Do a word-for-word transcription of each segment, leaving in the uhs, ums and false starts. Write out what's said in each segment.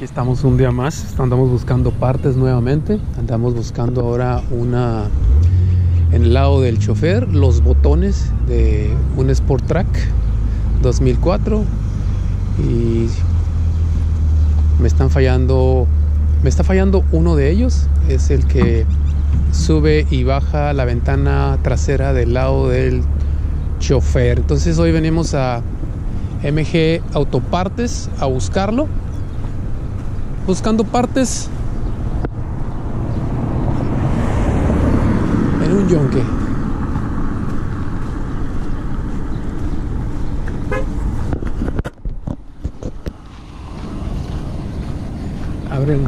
Aquí estamos un día más, andamos buscando partes nuevamente. Andamos buscando ahora una, en el lado del chofer, los botones de un Sport Trac dos mil cuatro, y me están fallando, me está fallando uno de ellos. Es el que sube y baja la ventana trasera del lado del chofer. Entonces hoy venimos a M G Autopartes a buscarlo, buscando partes en un yonque. Abren,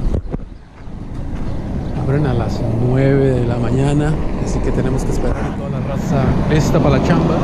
abren a las nueve de la mañana, así que tenemos que esperar. Toda la raza lista para la chamba.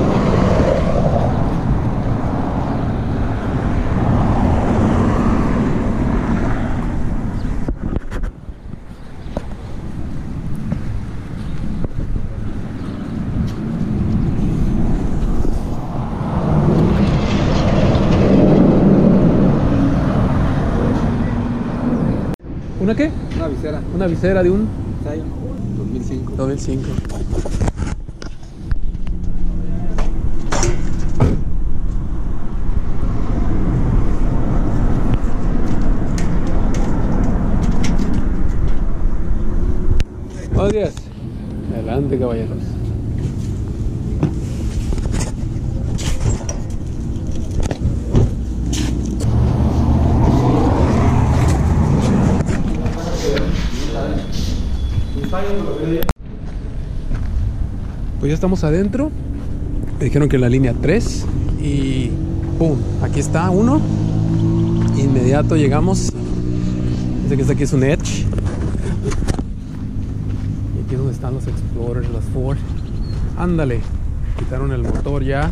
¿Una qué? Una visera. Una visera de un... dos mil cinco. dos mil cinco. Buenos días. Adelante, caballeros. Pues ya estamos adentro. Me dijeron que la línea tres y ¡pum! Aquí está uno. Inmediato llegamos. Dice que este aquí es un Edge. Y aquí es donde están los Explorers, las Ford. Ándale, quitaron el motor ya.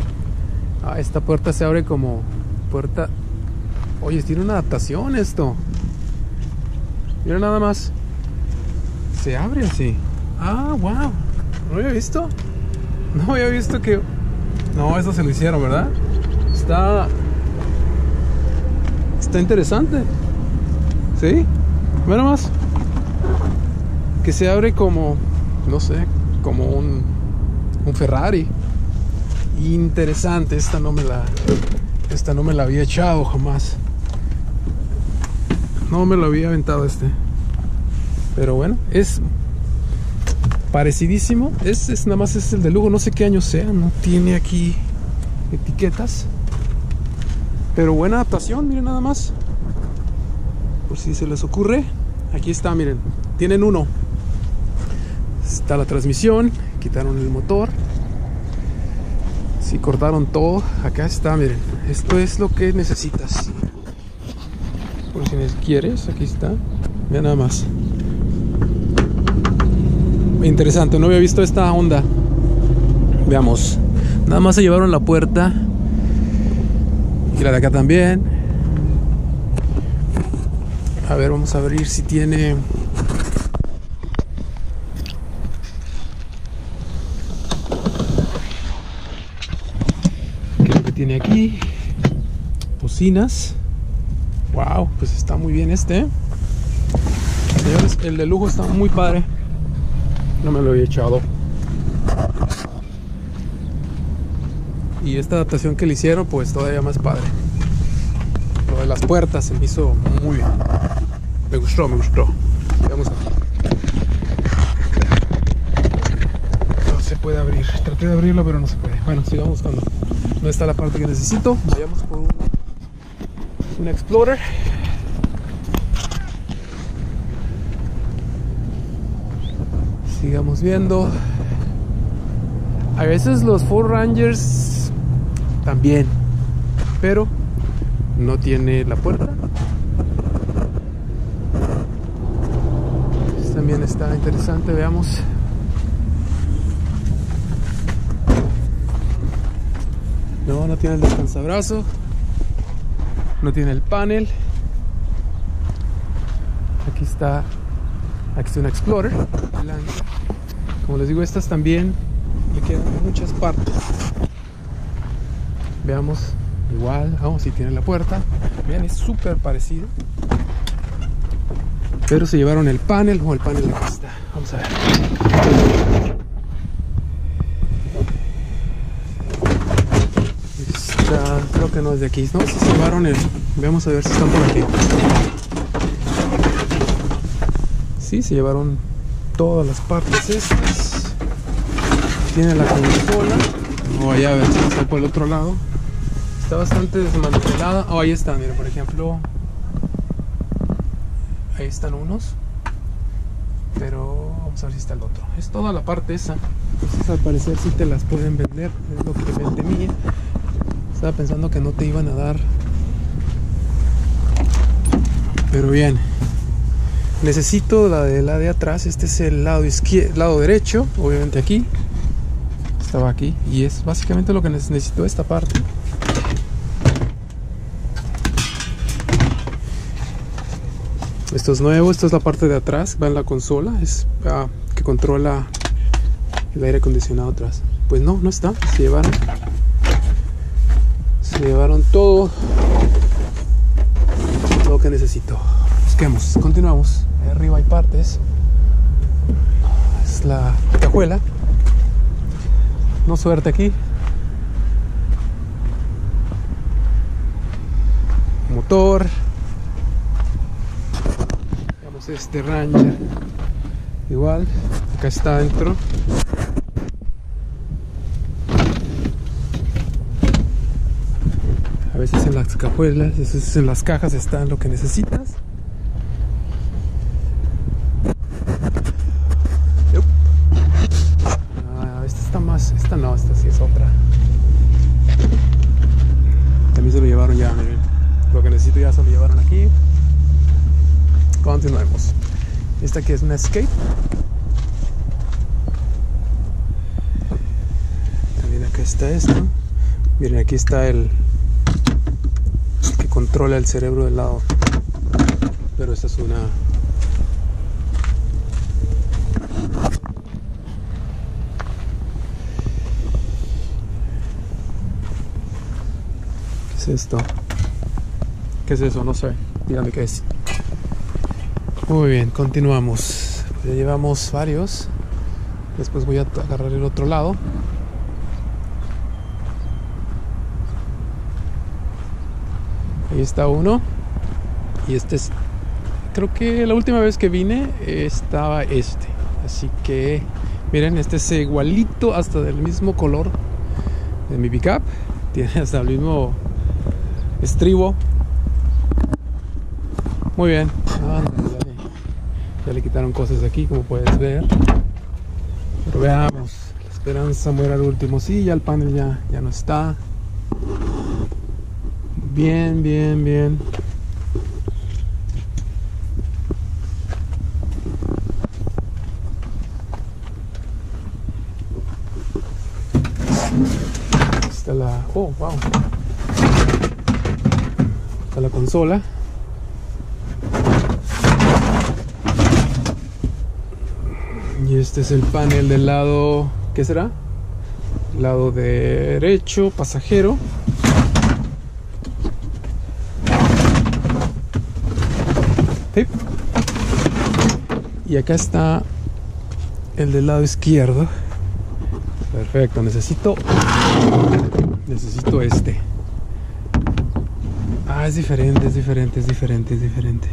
Ah, esta puerta se abre como puerta. Oye, tiene una adaptación esto. Mira nada más. Se abre así. Ah, wow. No había visto. No había visto que... No, eso se lo hicieron, ¿verdad? Está... Está interesante. ¿Sí? Mira más. Que se abre como... No sé, como un... Un Ferrari. Interesante. Esta no me la... Esta no me la había echado jamás. No me lo había aventado este. Pero bueno, es parecidísimo. Es, es nada más es el de Lugo, no sé qué año sea, no tiene aquí etiquetas. Pero buena adaptación, miren nada más. Por si se les ocurre. Aquí está, miren. Tienen uno. Está la transmisión. Quitaron el motor. Sí, cortaron todo. Acá está, miren. Esto es lo que necesitas. Por si quieres, aquí está. Miren nada más. Interesante, no había visto esta onda. Veamos. Nada más se llevaron la puerta. Y la de acá también. A ver, vamos a abrir si tiene... ¿Qué es lo que tiene aquí? Bocinas. Wow, pues está muy bien este, ¿eh? Señores, el de lujo está muy padre. No me lo había echado. Y esta adaptación que le hicieron, pues todavía más padre. Lo de las puertas se me hizo muy bien. Me gustó, me gustó. Veamos aquí. No se puede abrir. Traté de abrirlo, pero no se puede. Bueno, sigamos buscando. No está la parte que necesito. Vayamos por un, un Explorer. Sigamos viendo. A veces los Ford Rangers también, pero no tiene la puerta. Este también está interesante, veamos. No, no tiene el descansabrazo, no tiene el panel. Aquí está, aquí está un Explorer. Como les digo, estas también le quedan muchas partes. Veamos, igual, vamos, si tiene la puerta. Vean, es súper parecido. pero se llevaron el panel, o el panel de pasta. Vamos a ver. Esta, creo que no es de aquí. No, se llevaron el... Vamos a ver si están por aquí. Sí, se llevaron todas las partes estas. Tiene la consola. O allá, a ver si está por el otro lado. Está bastante desmantelada. Oh, ahí está, miren, por ejemplo. Ahí están unos, pero vamos a ver si está el otro. Es toda la parte esa. Entonces, al parecer sí te las pueden vender. Es lo que vende mía. Estaba pensando que no te iban a dar, pero bien. Necesito la de la de atrás. Este es el lado izquierdo, lado derecho. Obviamente aquí estaba aquí, y es básicamente lo que necesito esta parte. Esto es nuevo, esto es la parte de atrás, va en la consola, es ah, que controla el aire acondicionado atrás. Pues no, no está, se llevaron, se llevaron todo lo que necesito. Busquemos, continuamos. Ahí arriba hay partes, es la cajuela, no suerte aquí, motor. Este Ranger igual, acá está dentro. A veces en las cajuelas, a veces en las cajas está lo que necesitas. Ah, esta está más, esta no, esta sí es otra. También se lo llevaron ya, miren. Lo que necesito ya se lo llevaron aquí. Continuemos. Esta aquí es una Escape. También acá está esto. Miren, aquí está el, el que controla el cerebro del lado. Pero esta es una... ¿Qué es esto? ¿Qué es eso? No sé. Díganme qué es. Muy bien, continuamos. Ya llevamos varios. Después voy a agarrar el otro lado. Ahí está uno. Y este es... Creo que la última vez que vine estaba este. Así que... Miren, este es igualito, hasta del mismo color de mi pickup. Tiene hasta el mismo estribo. Muy bien. Ah, no. Ya le quitaron cosas de aquí, como puedes ver. Pero veamos, la esperanza muere al último. Sí, ya el panel ya, ya no está. Bien, bien, bien. Aquí está la... Oh, wow. Aquí está la consola. Este es el panel del lado, ¿qué será? Lado derecho, pasajero. Sí. Y acá está el del lado izquierdo. Perfecto, necesito necesito este. Ah, es diferente, es diferente, es diferente, es diferente.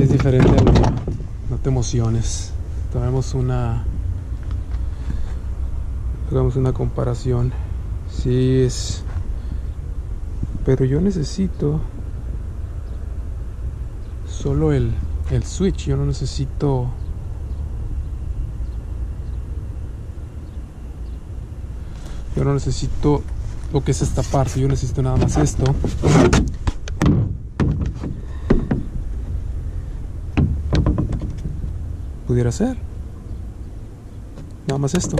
Es diferente a lo... No te emociones. Tomemos una Hagamos una comparación. Sí es. Pero yo necesito solo el, el switch. Yo no necesito. Yo no necesito lo que es esta parte. Yo necesito nada más esto. Pudiera ser nada más esto,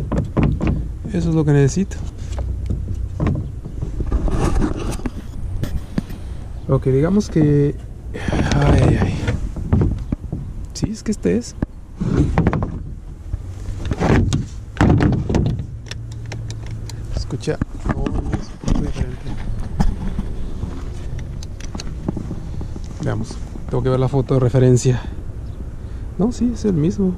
eso es lo que necesito. Ok, digamos que ay, ay. Sí, es que este es escucha oh, es un poco diferente. Veamos. Tengo que ver la foto de referencia. No, sí, es el mismo.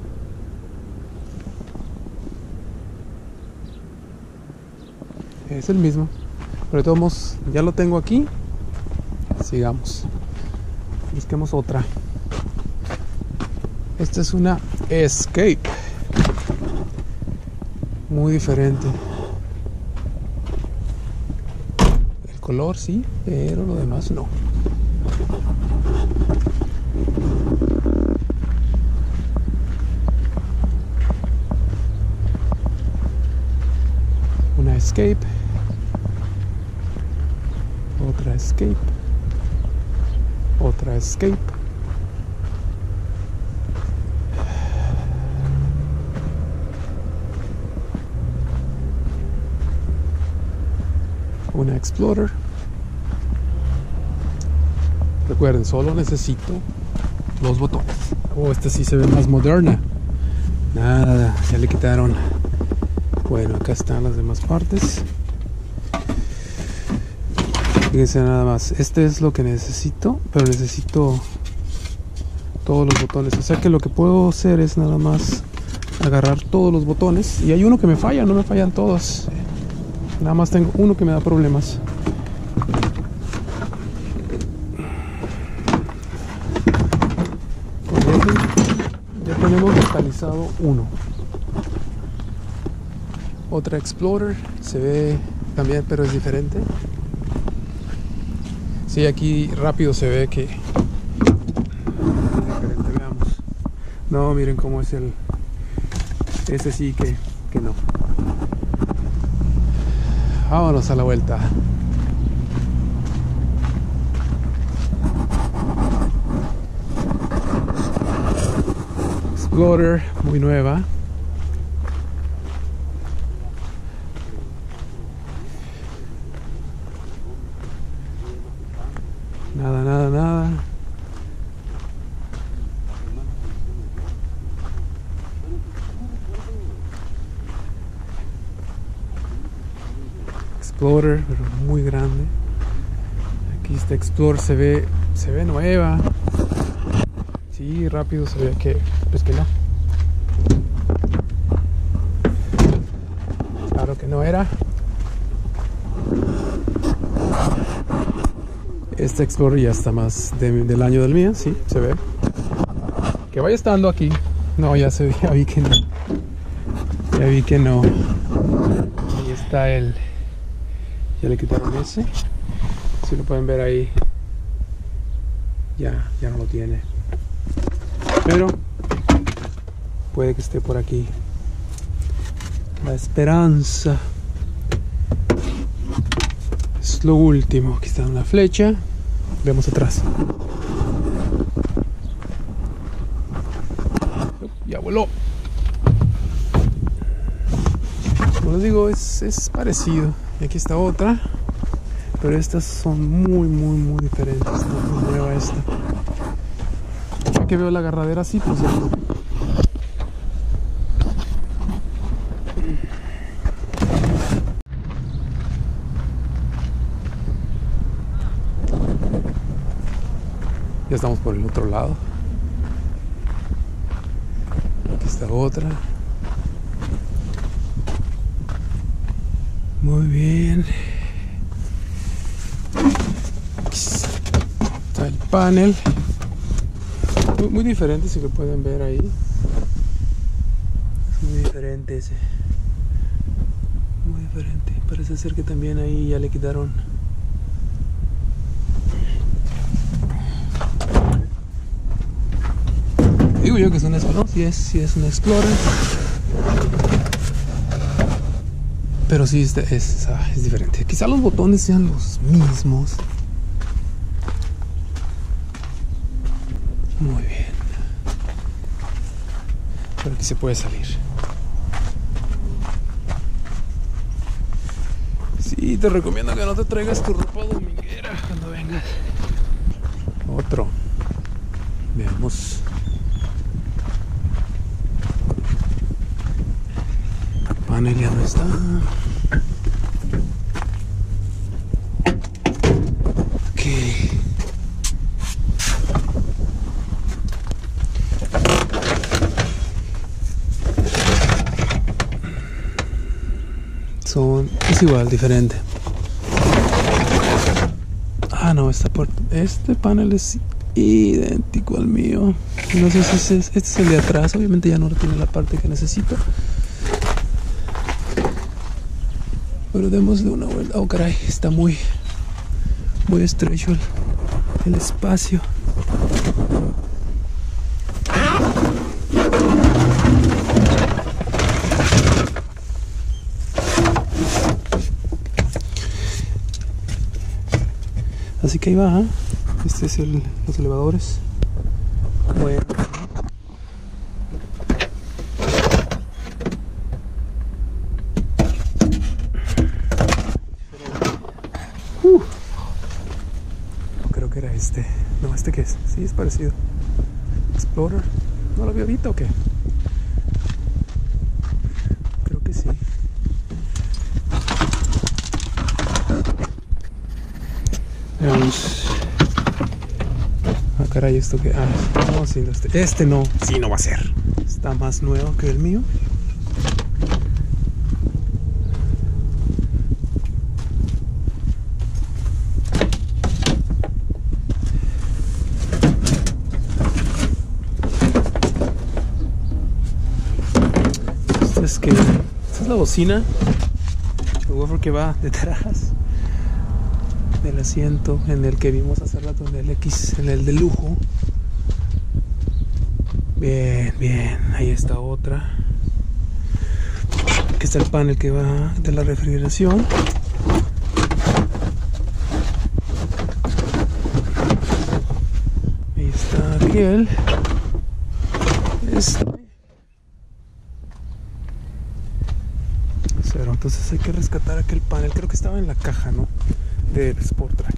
Es el mismo. Pero de todos modos, ya lo tengo aquí. Sigamos. Busquemos otra. Esta es una Escape. Muy diferente. El color sí, pero lo demás no. Una Escape. Otra Escape. Otra Escape. Una Explorer. Recuerden, solo necesito los botones. Oh, esta sí se ve más moderna. Nada, ya le quitaron. Bueno, acá están las demás partes. Fíjense nada más, este es lo que necesito, pero necesito todos los botones. O sea que lo que puedo hacer es nada más agarrar todos los botones. Y hay uno que me falla, no me fallan todos. Nada más tengo uno que me da problemas. Ya tenemos localizado uno. Otra Explorer. Se ve también, pero es diferente. Sí, aquí rápido se ve que... Diferente, veamos. No, miren cómo es el... Este sí que, que no. Vámonos a la vuelta. Explorer, muy nueva. Nada, nada, nada. Explorer, pero muy grande. Aquí esta Explorer se ve, se ve nueva. Sí, rápido se ve que, pues que no. Claro que no era. Esta Explorer ya está más de, del año del mío, sí, se ve. Que vaya estando aquí. No, ya se ve, ya vi que no. Ya vi que no. Ahí está el... Ya le quitaron ese. Si lo pueden ver ahí. Ya, ya no lo tiene. Pero puede que esté por aquí. La esperanza. Es lo último. Aquí está una flecha. Vemos atrás. Ya voló. Como les digo, es, es parecido. Y aquí está otra, pero estas son muy, muy, muy diferentes. No es nueva esta. Ya que veo la agarradera así, pues ya. Ya estamos por el otro lado. Aquí está otra. Muy bien. Aquí está el panel. Muy, muy diferente, si lo pueden ver ahí. Es muy diferente ese. Muy diferente. Parece ser que también ahí ya le quitaron. Digo yo que es un Explorer. Si es, si es un Explorer. Pero sí, es, es, es diferente. Quizá los botones sean los mismos. Muy bien. Pero aquí se puede salir. Sí, te recomiendo que no te traigas tu ropa dominguera cuando vengas. Otro. Veamos. Panel ya no está. Ok. son, es igual, diferente. Ah, no, esta por, este panel es idéntico al mío. No sé si es, este es el de atrás. Obviamente ya no tiene la parte que necesito, pero demos de una vuelta. Oh, caray, está muy muy estrecho el, el espacio. Así que ahí va, ¿eh? Este es el, los elevadores. Bueno. Uh. Creo que era este. No, ¿este qué es? Sí, es parecido. Explorer. ¿No lo había visto o qué? Creo que sí. Veamos. Ah, caray, esto que... Ah, no, sí, no, este, este no. Sí, no va a ser. Está más nuevo que el mío. Esto es que... Esta es la bocina. El woofer que va detrás del asiento en el que vimos hace rato, en el X, en el de lujo. Bien, bien, ahí está otra. Aquí está el panel que va de la refrigeración. Ahí está aquel. Este. Cero. Entonces hay que rescatar aquel panel. Creo que estaba en la caja, ¿no? Del Sport Trac.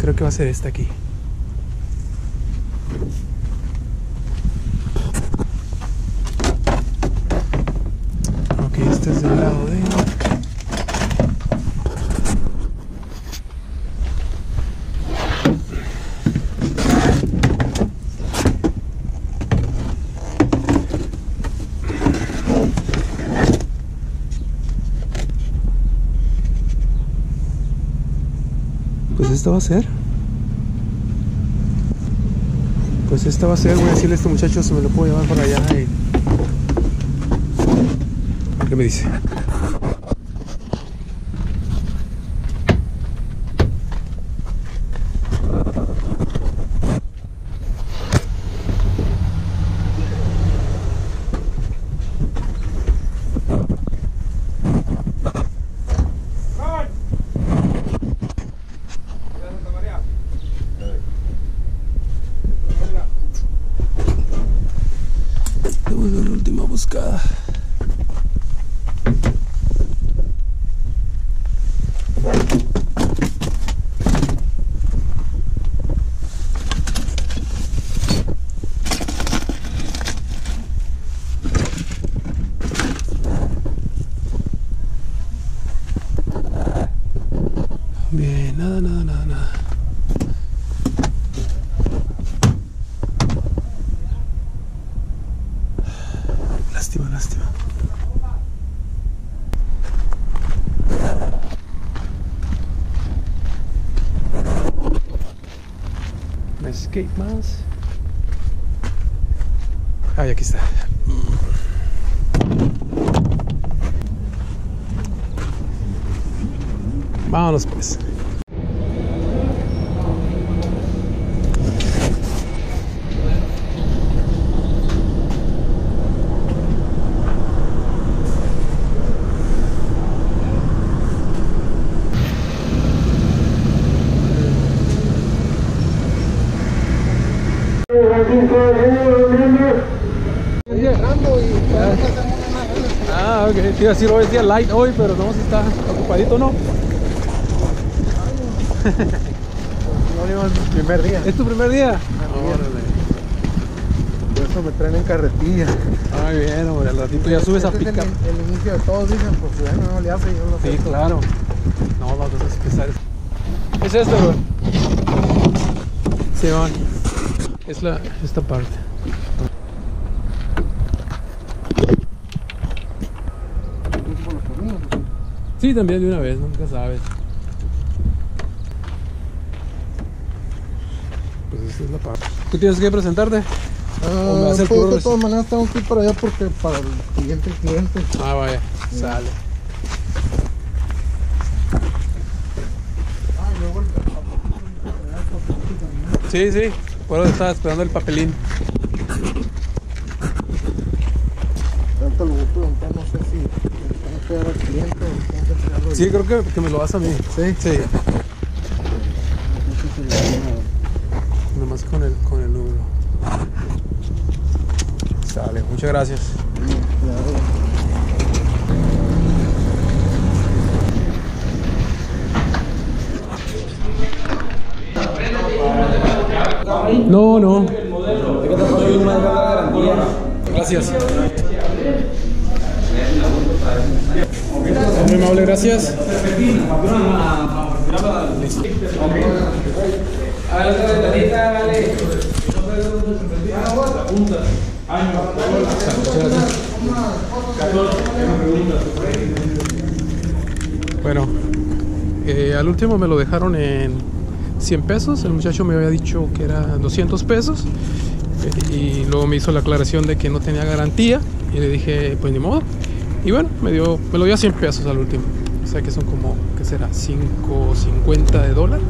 Creo que va a ser esta aquí. Ok, este es del lado de... Pues esta va a ser. Pues esta va a ser. Voy a decirle a este muchacho si me lo puedo llevar para allá. Y... ¿Qué me dice? Buscada. Bien, nada, nada, nada, nada. Lástima, lástima. Escape más. Ay, aquí está. Vámonos pues. Ah, ok, te iba a decir hoy es día light hoy, pero no sé si está ocupadito o no. No, primer día. ¿Es tu primer día? Órale. Por eso me traen en carretilla. Ay, bien, hombre, al ratito ya subes a picar. El inicio de todos dicen, pues bueno, no le hace, yo lo sé. Sí, claro. No, vamos a empezar. ¿Qué es esto, bro? Se van. Es la, esta parte. Sí, también de una vez, nunca sabes. Pues esa es la parte. ¿Tú tienes que presentarte? Ah, pues de todas maneras tengo que ir para allá porque para el siguiente cliente. Ah, vaya, sí. Sale. Ah, luego el papelito. Sí, sí, por eso estaba esperando el papelín. Tanto lo voy a preguntar, no sé si tengo que dar al cliente o tengo que entregarlo. Sí, creo que, que me lo vas a mí. Sí, sí. Nomás con el, con el número. Dale, muchas gracias. No, no. Gracias. Muy amable, gracias. Bueno, eh, al último me lo dejaron en cien pesos. El muchacho me había dicho que era doscientos pesos eh, y luego me hizo la aclaración de que no tenía garantía y le dije pues ni modo. Y bueno, me dio, me lo dio a cien pesos al último. O sea que son como, ¿qué será? cinco cincuenta de dólar.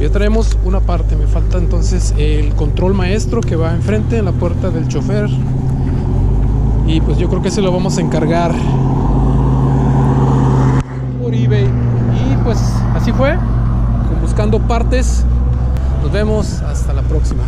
Ya traemos una parte, me falta entonces el control maestro que va enfrente en la puerta del chofer. Y pues yo creo que se lo vamos a encargar por eBay. Y pues así fue, con Buscando Partes. Nos vemos, hasta la próxima.